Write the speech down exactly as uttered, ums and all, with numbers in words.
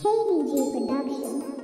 K I Y T H E G E N Production.